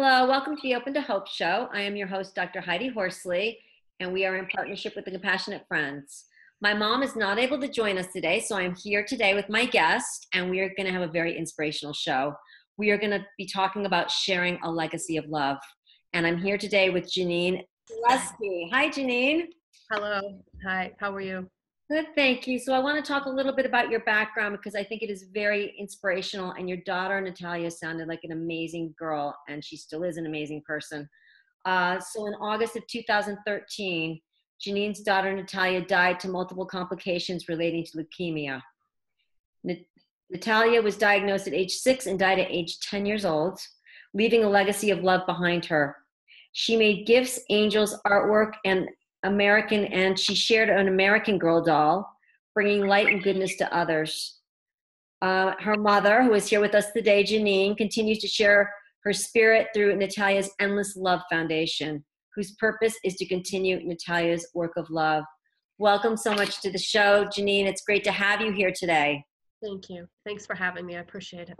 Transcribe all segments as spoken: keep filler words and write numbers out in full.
Hello, welcome to the Open to Hope show. I am your host, Doctor Heidi Horsley, and we are in partnership with the Compassionate Friends. My mom is not able to join us today, so I'm here today with my guest, and we are going to have a very inspirational show. We are going to be talking about sharing a legacy of love, and I'm here today with Janine Salevsky. Hi, Janine. Hello. Hi. How are you? Good, thank you. So I want to talk a little bit about your background because I think it is very inspirational, and your daughter Natalia sounded like an amazing girl, and she still is an amazing person. Uh, so in August of two thousand thirteen, Janine's daughter Natalia died to multiple complications relating to leukemia. Nat- Natalia was diagnosed at age six and died at age ten years old, leaving a legacy of love behind her. She made gifts, angels, artwork, and American, and she shared an American Girl doll, bringing light and goodness to others. Uh, her mother, who is here with us today, Janine, continues to share her spirit through Natalia's Endless Love Foundation, whose purpose is to continue Natalia's work of love. Welcome so much to the show, Janine. It's great to have you here today. Thank you. Thanks for having me. I appreciate it.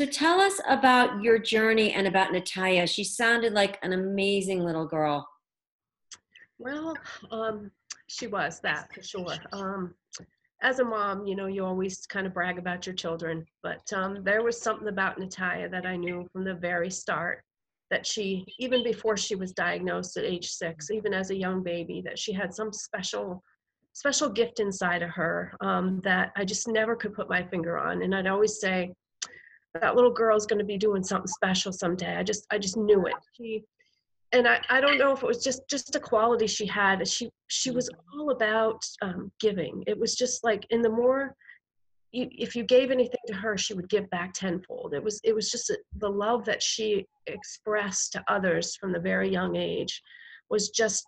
So tell us about your journey and about Natalia. She sounded like an amazing little girl. Well, um, she was that for sure. Um, as a mom, you know, you always kind of brag about your children, but um, there was something about Natalia that I knew from the very start, that she, even before she was diagnosed at age six, even as a young baby, that she had some special, special gift inside of her um, that I just never could put my finger on. And I'd always say, that little girl's going to be doing something special someday. I just, I just knew it. She, And I, I don't know if it was just, just a quality she had. She she was all about um, giving. It was just like, and the more, you, if you gave anything to her, she would give back tenfold. It was it was just a, the love that she expressed to others from the very young age was just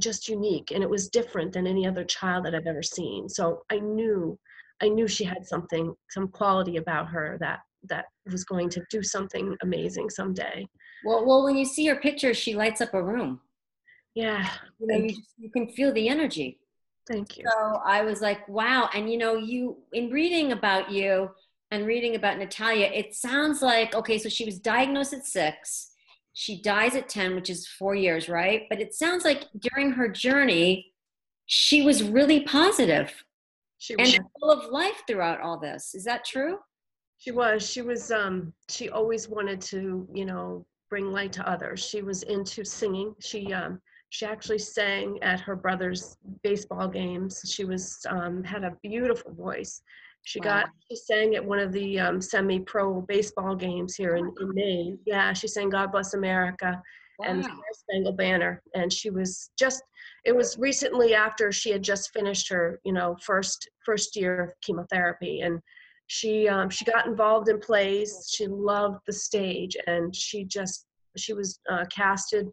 just unique, and it was different than any other child that I've ever seen. So I knew I knew she had something, some quality about her that that was going to do something amazing someday. Well, well, when you see her picture, she lights up a room. Yeah. You know, you, you can feel the energy. Thank you. So I was like, wow. And you know, you, in reading about you and reading about Natalia, it sounds like, okay, so she was diagnosed at six. She dies at ten, which is four years, right? But it sounds like during her journey, she was really positive. She was. And full of life throughout all this. Is that true? She was. She was, um, she always wanted to, you know, bring light to others. She was into singing. She um, she actually sang at her brother's baseball games. She was um, had a beautiful voice. She wow. got she sang at one of the um, semi-pro baseball games here in, in Maine. Yeah, she sang "God Bless America" wow. and the Star-Spangled Banner. And she was just. It was recently after she had just finished her, you know, first first year of chemotherapy, and. She um, she got involved in plays. She loved the stage, and she just she was uh, casted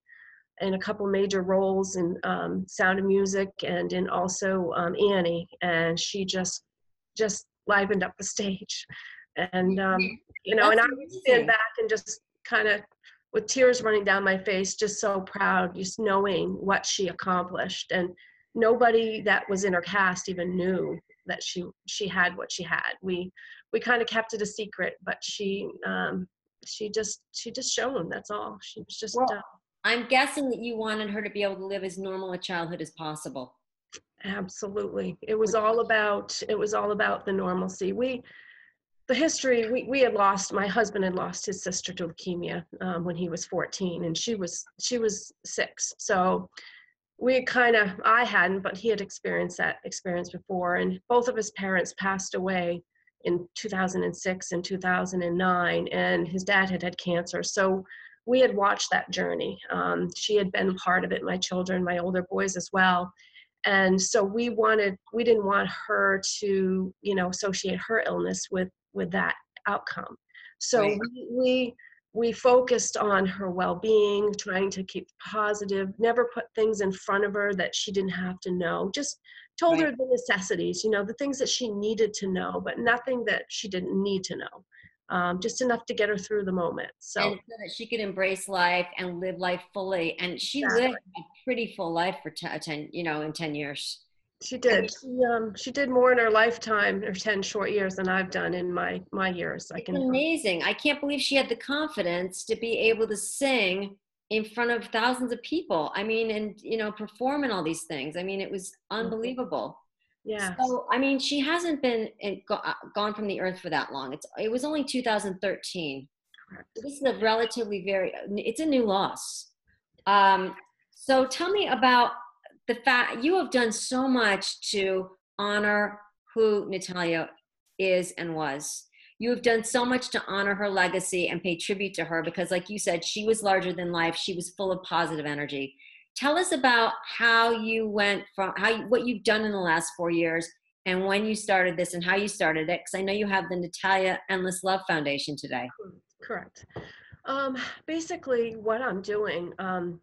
in a couple major roles in um, Sound of Music and in also um, Annie. And she just just livened up the stage, and um, you know, That's and I would stand back and just kind of with tears running down my face, just so proud, just knowing what she accomplished. And nobody that was in her cast even knew that she she had what she had. We we kind of kept it a secret, but she um, she just she just shone. That's all. She was just. Well, uh, I'm guessing that you wanted her to be able to live as normal a childhood as possible. Absolutely, it was all about it was all about the normalcy. We the history we we had lost. My husband had lost his sister to leukemia um, when he was fourteen, and she was she was six. So. We kind of, I hadn't, but he had experienced that experience before. And both of his parents passed away in two thousand six and two thousand nine, and his dad had had cancer. So we had watched that journey. Um, she had been part of it, my children, my older boys as well. And so we wanted, we didn't want her to, you know, associate her illness with, with that outcome. So right. we, we We focused on her well-being, trying to keep positive, never put things in front of her that she didn't have to know, just told right. her the necessities, you know, the things that she needed to know, but nothing that she didn't need to know, um, just enough to get her through the moment. So, and so that she could embrace life and live life fully. And she exactly. lived a pretty full life for ten, you know, in ten years. She did. She, um, she did more in her lifetime, her ten short years, than I've done in my my years. I can. Amazing! I can't believe she had the confidence to be able to sing in front of thousands of people. I mean, and you know, perform and all these things. I mean, it was unbelievable. Yeah. So I mean, she hasn't been in, go, gone from the earth for that long. It's it was only two thousand thirteen. Correct. This is a relatively very. It's a new loss. Um. So tell me about. The fact you have done so much to honor who Natalia is and was. You have done so much to honor her legacy and pay tribute to her because, like you said, she was larger than life. She was full of positive energy. Tell us about how you went from how you, what you've done in the last four years and when you started this and how you started it. Because I know you have the Natalia Endless Love Foundation today. Correct. Um, basically, what I'm doing. Um,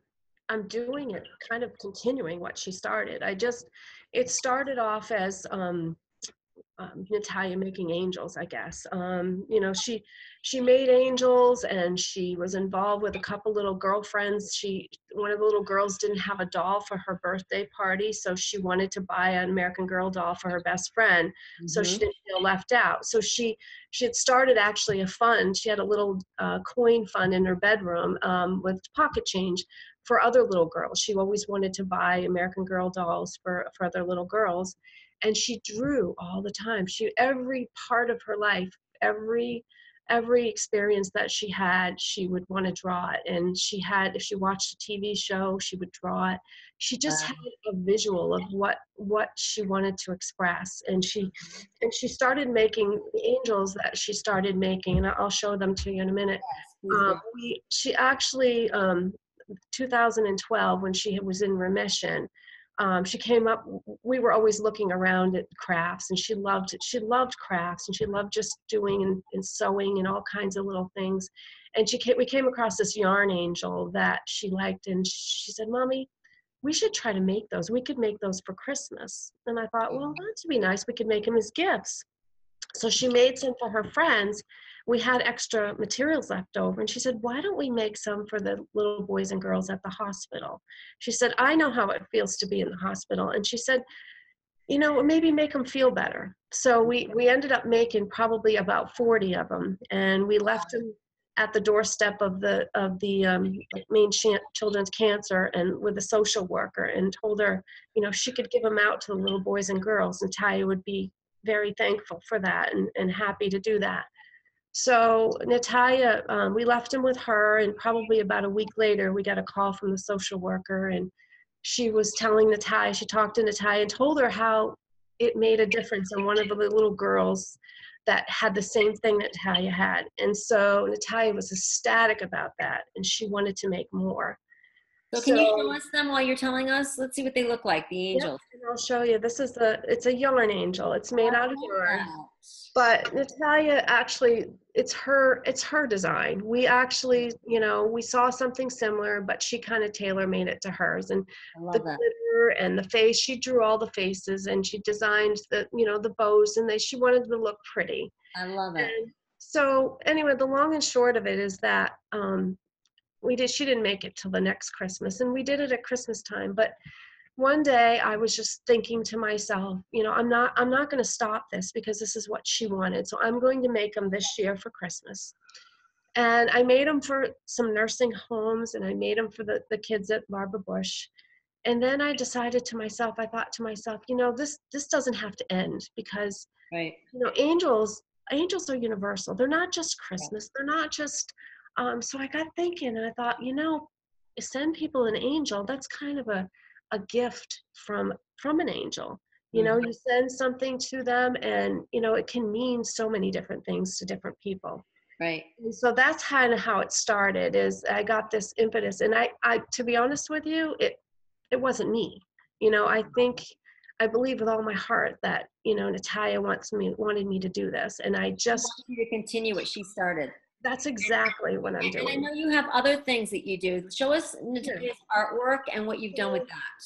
I'm doing it, kind of continuing what she started. I just, it started off as um, um, Natalia making angels, I guess. Um, you know, she she made angels, and she was involved with a couple little girlfriends. She, one of the little girls didn't have a doll for her birthday party, so she wanted to buy an American Girl doll for her best friend, mm-hmm. so she didn't feel left out. So she she had started actually a fund. She had a little uh, coin fund in her bedroom um, with pocket change. For other little girls. She always wanted to buy American Girl dolls for, for other little girls. And she drew all the time. She, every part of her life, every, every experience that she had, she would want to draw it. And she had, if she watched a T V show, she would draw it. She just wow. had a visual of what, what she wanted to express. And she, and she started making the angels that she started making, and I'll show them to you in a minute. Um, we, she actually, um, two thousand twelve, when she was in remission, um, she came up. We were always looking around at crafts, and she loved it. She loved crafts, and she loved just doing and, and sewing and all kinds of little things. And she came, we came across this yarn angel that she liked, and she said, "Mommy, we should try to make those. We could make those for Christmas." And I thought, well, that would be nice. We could make them as gifts. So she made some for her friends. We had extra materials left over. And she said, why don't we make some for the little boys and girls at the hospital? She said, I know how it feels to be in the hospital. And she said, you know, maybe make them feel better. So we, we ended up making probably about forty of them. And we left them at the doorstep of the, of the um, Maine Children's Cancer and with a social worker and told her, you know, she could give them out to the little boys and girls. And Talia would be very thankful for that and, and happy to do that. So Natalia, um, we left him with her, and probably about a week later, we got a call from the social worker, and she was telling Natalia, she talked to Natalia and told her how it made a difference in one of the little girls that had the same thing that Natalia had. And so Natalia was ecstatic about that, and she wanted to make more. So can so, you show us them while you're telling us? Let's see what they look like, the angels. Yep, and I'll show you. This is a, it's a yarn angel. It's made oh, out of yarn. Wow. But Natalia actually, it's her, it's her design. We actually, you know, we saw something similar, but she kind of tailor made it to hers. And the that. glitter and the face, she drew all the faces, and she designed the, you know, the bows, and they, she wanted them to look pretty. I love it. And so anyway, the long and short of it is that, um, we did, she didn't make it till the next Christmas, and we did it at Christmas time. But one day I was just thinking to myself, you know, I'm not, I'm not going to stop this because this is what she wanted. So I'm going to make them this year for Christmas. And I made them for some nursing homes, and I made them for the, the kids at Barbara Bush. And then I decided to myself, I thought to myself, you know, this, this doesn't have to end because, right. you know, angels, angels are universal. They're not just Christmas. They're not just, Um, so I got thinking, and I thought, you know, send people an angel. That's kind of a, a gift from, from an angel. You mm-hmm. know, you send something to them, and, you know, it can mean so many different things to different people. Right. And so that's kind of how it started, is I got this impetus. And I, I, to be honest with you, it, it wasn't me. You know, I think, I believe with all my heart that, you know, Natalia wants me, wanted me to do this. And I just. I want you to continue what she started. That's exactly what I'm doing. And I know you have other things that you do. Show us Natalia's artwork and what you've done with that.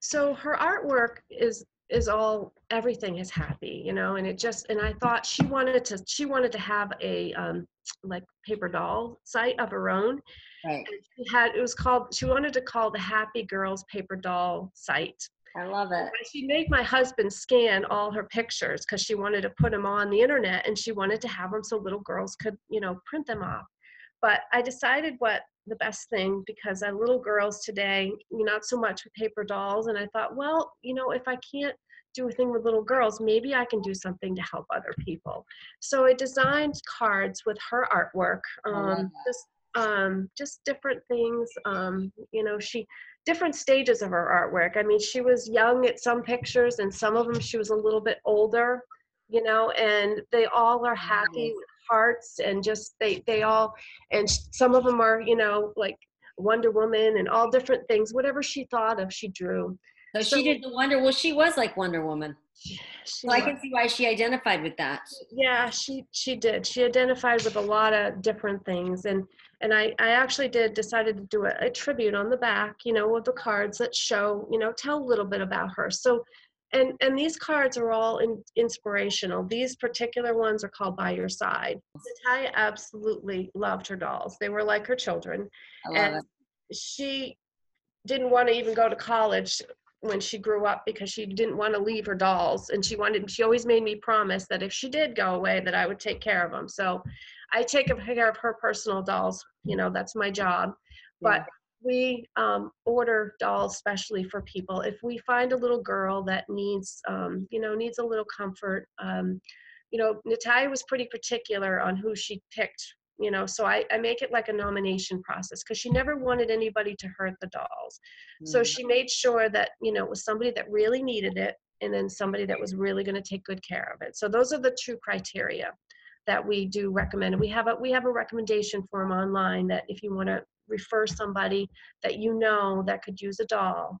So her artwork is is all everything is happy, you know. And it just and I thought she wanted to she wanted to have a um, like paper doll site of her own. Right. And she had it was called she wanted to call the Happy Girls Paper Doll site. I love it. She made my husband scan all her pictures because she wanted to put them on the internet, and she wanted to have them so little girls could, you know, print them off. But I decided what the best thing, because our little girls today, not so much with paper dolls. And I thought, well, you know, if I can't do a thing with little girls, maybe I can do something to help other people. So I designed cards with her artwork, um, just, um, just different things, um, you know, she, different stages of her artwork. I mean, she was young at some pictures, and some of them she was a little bit older, you know, and they all are happy with hearts, and just they, they all, and some of them are, you know, like Wonder Woman and all different things, whatever she thought of, she drew. So, so she did the Wonder, well, she was like Wonder Woman. She, she so I can see why she identified with that. Yeah, she, she did. She identified with a lot of different things. And, and I, I actually did decided to do a, a tribute on the back, you know, with the cards that show, you know, tell a little bit about her. So, and, and these cards are all in, inspirational. These particular ones are called By Your Side. Natalia absolutely loved her dolls. They were like her children. I love and it. She didn't want to even go to college when she grew up, because she didn't want to leave her dolls, and she wanted, she always made me promise that if she did go away, that I would take care of them. So I take care of her personal dolls, you know, that's my job. But we um, order dolls specially for people. If we find a little girl that needs, um, you know, needs a little comfort, um, you know, Natalia was pretty particular on who she picked, you know, so I, I make it like a nomination process, because she never wanted anybody to hurt the dolls. Mm-hmm. So she made sure that, you know, it was somebody that really needed it, and then somebody that was really going to take good care of it. So those are the two criteria that we do recommend. We have a, we have a recommendation form online that if you want to refer somebody that you know that could use a doll,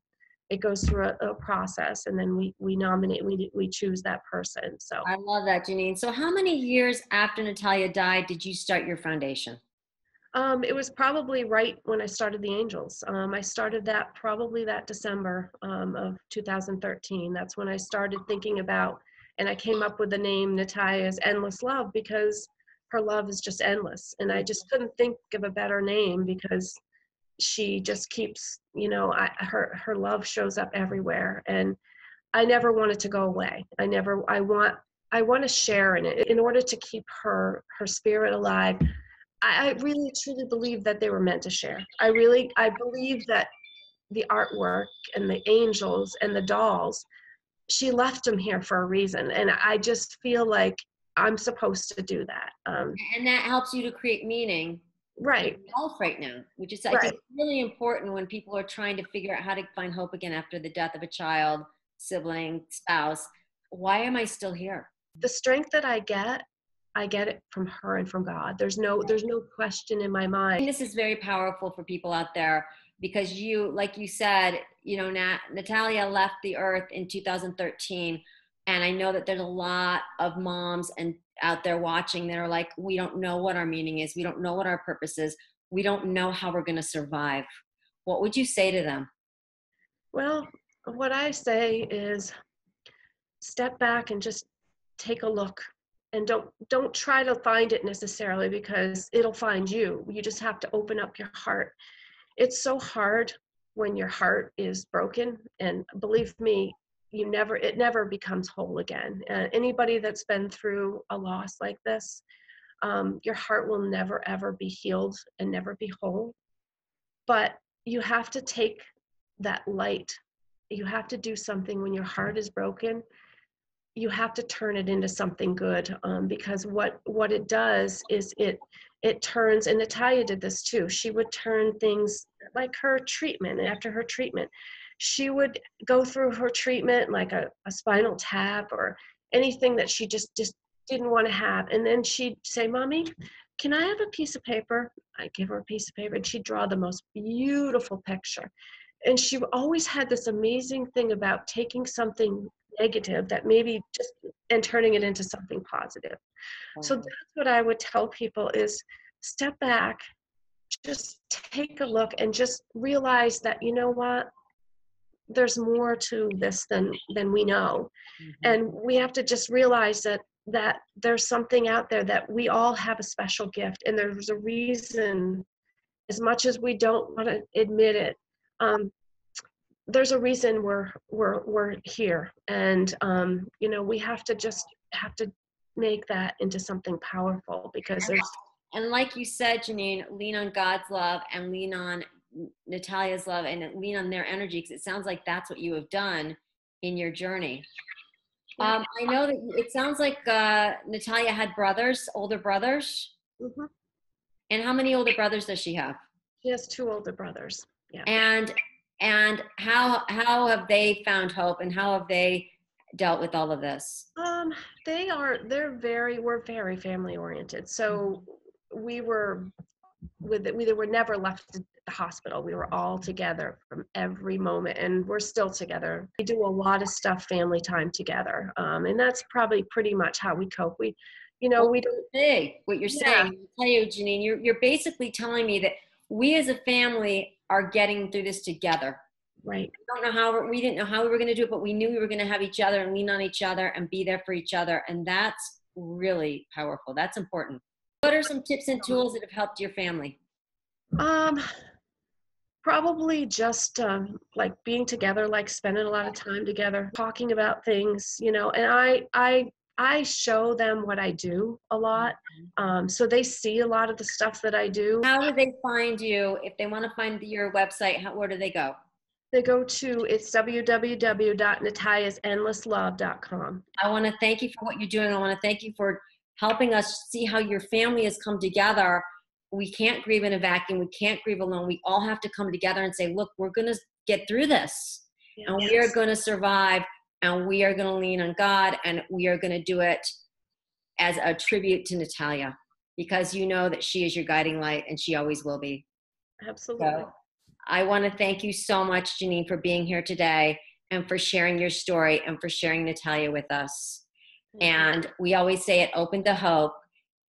it goes through a, a process, and then we, we nominate, we, we choose that person. So I love that, Janine. So how many years after Natalia died did you start your foundation? Um, it was probably right when I started the Angels. Um, I started that probably that December um, of two thousand thirteen. That's when I started thinking about, and I came up with the name Natalia's Endless Love, because her love is just endless. And I just couldn't think of a better name, because she just keeps, you know, I, her, her love shows up everywhere. And I never want it to go away. I never, I want, I want to share in it in order to keep her, her spirit alive. I, I really truly believe that they were meant to share. I really, I believe that the artwork and the angels and the dolls, she left them here for a reason. And I just feel like I'm supposed to do that. Um, and that helps you to create meaning. Right. Health right now, which is, I right. think, really important when people are trying to figure out how to find hope again after the death of a child, sibling, spouse. Why am I still here? The strength that I get, I get it from her and from God. There's no, there's no question in my mind. And this is very powerful for people out there, because you, like you said, you know, Nat, Natalia left the earth in two thousand thirteen. And I know that there's a lot of moms and out there watching that are like, we don't know what our meaning is. We don't know what our purpose is. We don't know how we're going to survive. What would you say to them? Well, what I say is step back and just take a look, and don't, don't try to find it necessarily, because it'll find you. You just have to open up your heart. It's so hard when your heart is broken, and believe me, you never, it never becomes whole again. Uh, anybody that's been through a loss like this, um, your heart will never, ever be healed and never be whole. But you have to take that light. You have to do something when your heart is broken. You have to turn it into something good, um, because what, what it does is it, it turns, and Natalia did this too. She would turn things like her treatment, after her treatment, she would go through her treatment, like a, a spinal tap or anything that she just, just didn't want to have. And then she'd say, Mommy, can I have a piece of paper? I'd give her a piece of paper, and she'd draw the most beautiful picture. And she always had this amazing thing about taking something negative that maybe just, and turning it into something positive. Mm-hmm. So that's what I would tell people is step back, just take a look, and just realize that, you know what? There's more to this than than we know. Mm-hmm. And we have to just realize that that there's something out there, that we all have a special gift, and there's a reason, as much as we don't want to admit it, um there's a reason we're we're we're here, and um, you know, we have to just have to make that into something powerful, because there's. And like you said, Janine, lean on God's love and lean on Natalia's love and lean on their energy, because it sounds like that's what you have done in your journey. Um, I know that it sounds like uh, Natalia had brothers, older brothers. Mm-hmm. And how many older brothers does she have? She has two older brothers. Yeah. And and how how have they found hope, and how have they dealt with all of this? Um, they are they're very we're very family oriented. So we were with we were never left to the hospital. We were all together from every moment, and we're still together. We do a lot of stuff, family time together, um, and that's probably pretty much how we cope. We, you know, well, we don't think what you're yeah. saying. I tell you, Janine, you're you're basically telling me that we as a family are getting through this together. Right. We don't know how we didn't know how we were going to do it, but we knew we were going to have each other and lean on each other and be there for each other, and that's really powerful. That's important. What are some tips and tools that have helped your family? Um, probably just um, like being together, like spending a lot of time together, talking about things, you know. And I, I, I show them what I do a lot, um, so they see a lot of the stuff that I do. How do they find you if they want to find your website? How, where do they go? They go to it's w w w dot natalias endless love dot com. I want to thank you for what you're doing. I want to thank you for helping us see how your family has come together. We can't grieve in a vacuum. We can't grieve alone. We all have to come together and say, look, we're going to get through this. Yes. And we are going to survive. And we are going to lean on God. And we are going to do it as a tribute to Natalia, because you know that she is your guiding light, and she always will be. Absolutely. So I want to thank you so much, Janine, for being here today and for sharing your story and for sharing Natalia with us. And we always say at Open to Hope,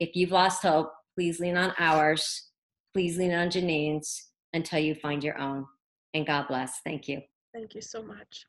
if you've lost hope, please lean on ours. Please lean on Janine's until you find your own. And God bless. Thank you. Thank you so much.